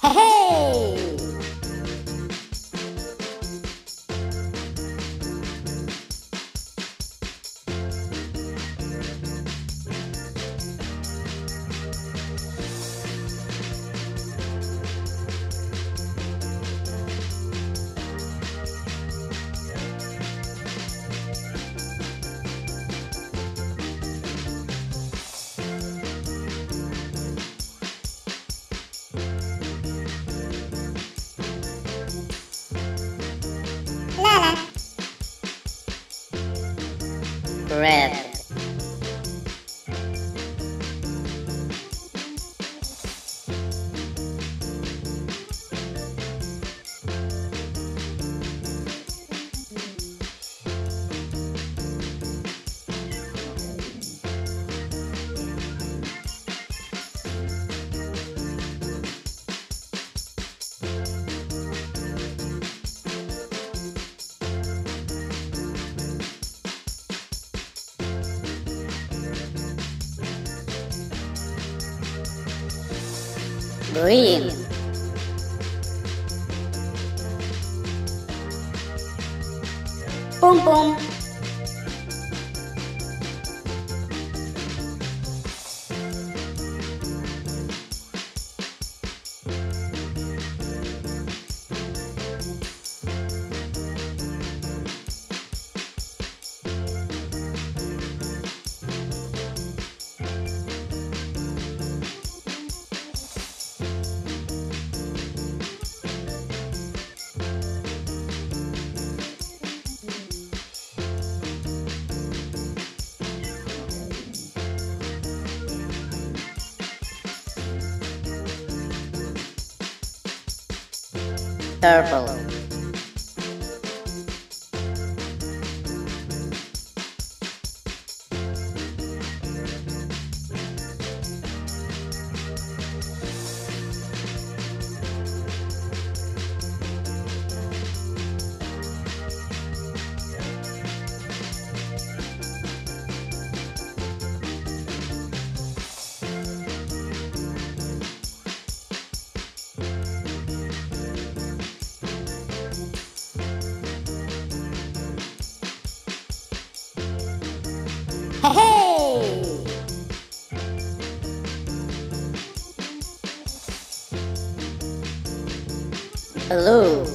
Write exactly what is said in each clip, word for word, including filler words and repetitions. Hey, hey! Red. Green. Boom, boom. Purple. Hey! Hello! Hey!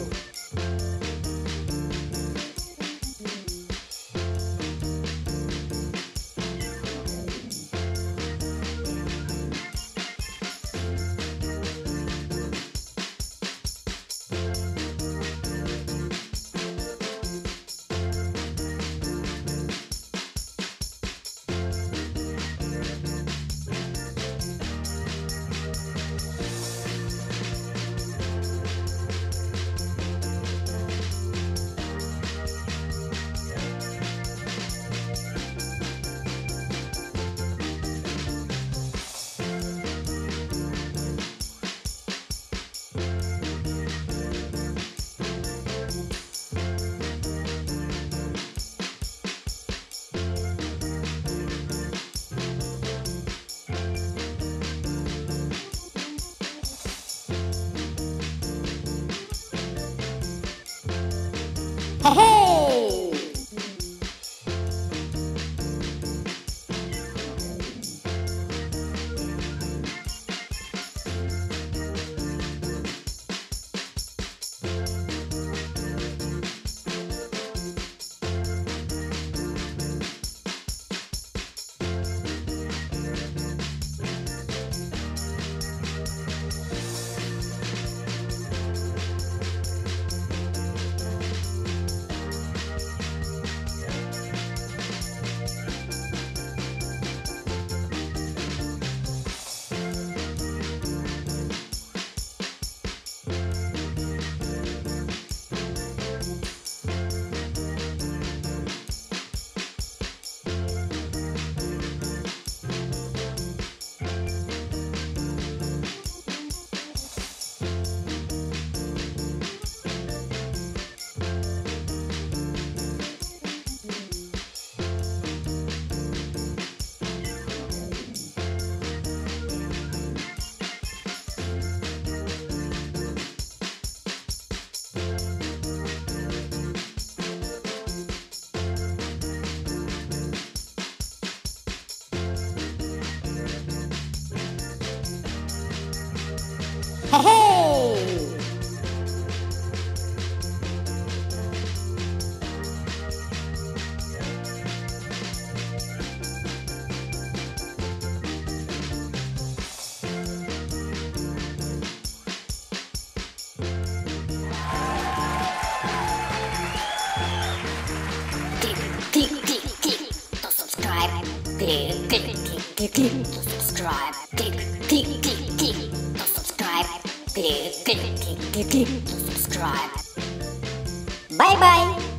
Ho ho! Click, click, click, click to subscribe. Click, click, click, click to subscribe. Click, click, click, click to subscribe. Click, click, click, click to subscribe. Bye bye.